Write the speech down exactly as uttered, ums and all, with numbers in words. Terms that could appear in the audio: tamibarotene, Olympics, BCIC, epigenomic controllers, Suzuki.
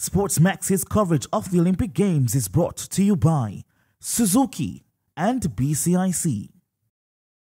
Sportsmax's coverage of the Olympic Games is brought to you by Suzuki and B C I C.